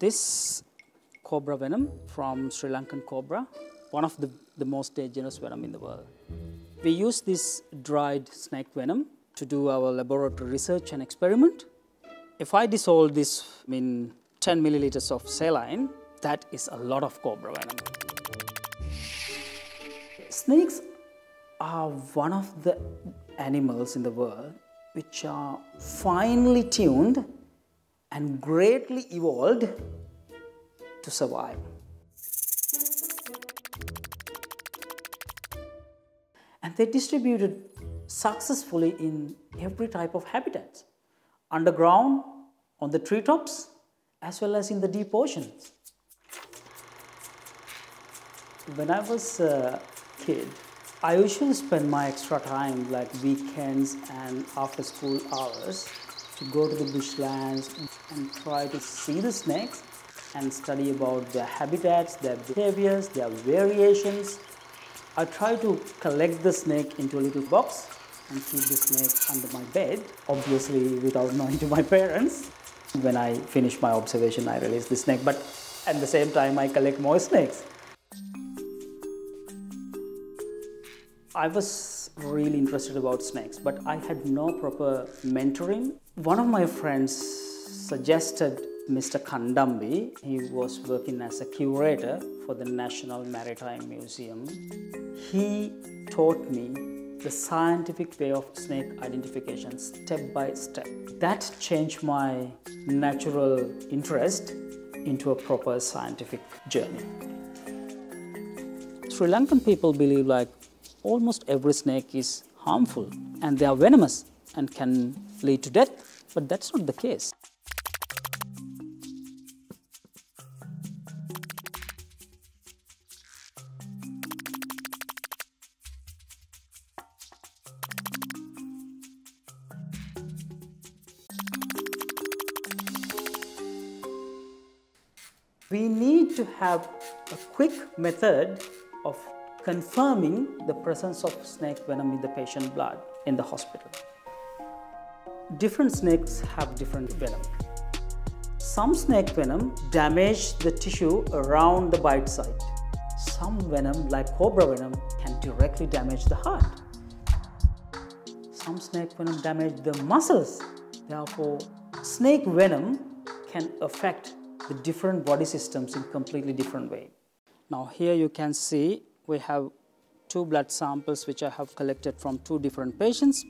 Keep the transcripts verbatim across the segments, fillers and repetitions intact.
this cobra venom from Sri Lankan cobra, one of the, the most dangerous venom in the world. We use this dried snake venom to do our laboratory research and experiment. If I dissolve this in ten milliliters of saline, that is a lot of cobra venom. Snakes are one of the animals in the world which are finely tuned and greatly evolved to survive. And they're distributed successfully in every type of habitat, underground, on the treetops, as well as in the deep ocean. When I was a kid, I usually spend my extra time, like weekends and after school hours, to go to the bushlands and try to see the snakes and study about their habitats, their behaviors, their variations. I try to collect the snake into a little box and keep the snake under my bed, obviously without knowing to my parents. When I finish my observation, I release the snake, but at the same time, I collect more snakes. I was really interested about snakes, but I had no proper mentoring. One of my friends suggested Mister Kandambi. He was working as a curator for the National Maritime Museum. He taught me the scientific way of snake identification step by step. That changed my natural interest into a proper scientific journey. Sri Lankan people believe like almost every snake is harmful and they are venomous and can lead to death, but that's not the case. We need to have a quick method of confirming the presence of snake venom in the patient blood in the hospital. Different snakes have different venom. Some snake venom damage the tissue around the bite site. Some venom, like cobra venom, can directly damage the heart. Some snake venom damage the muscles. Therefore, snake venom can affect the different body systems in completely different way. Now here you can see we have two blood samples which I have collected from two different patients.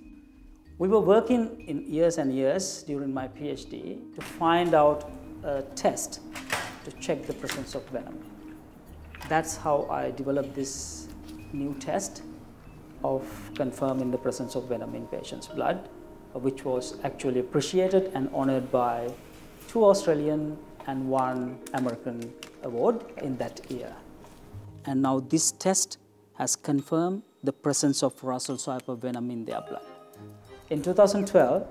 We were working in years and years during my PhD to find out a test to check the presence of venom. That's how I developed this new test of confirming the presence of venom in patients' blood, which was actually appreciated and honored by two Australian and one American award in that year. And now this test has confirmed the presence of Russell's viper venom in their blood. In two thousand twelve,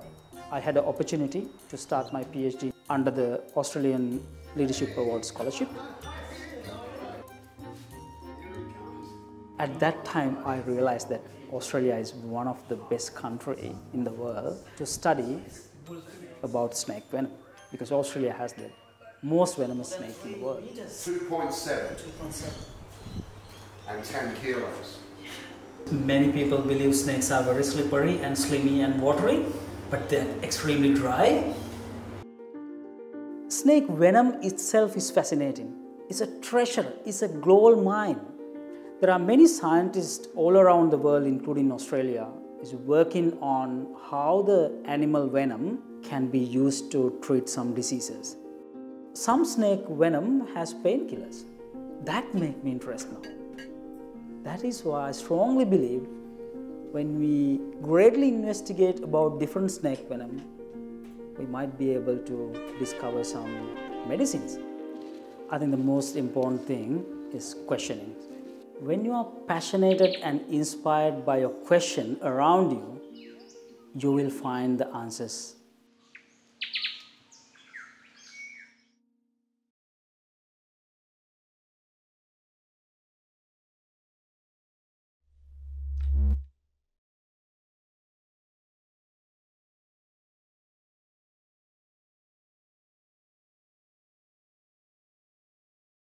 I had an opportunity to start my PhD under the Australian Leadership Award Scholarship. At that time, I realized that Australia is one of the best countries in the world to study about snake venom, because Australia has the most venomous snake in the world. two point seven. And ten kilos. Many people believe snakes are very slippery and slimy and watery, but they're extremely dry. Snake venom itself is fascinating. It's a treasure, it's a gold mine. There are many scientists all around the world, including Australia, is working on how the animal venom can be used to treat some diseases. Some snake venom has painkillers. That makes me interested now. That is why I strongly believe when we greatly investigate about different snake venom, we might be able to discover some medicines. I think the most important thing is questioning. When you are passionate and inspired by a question around you, you will find the answers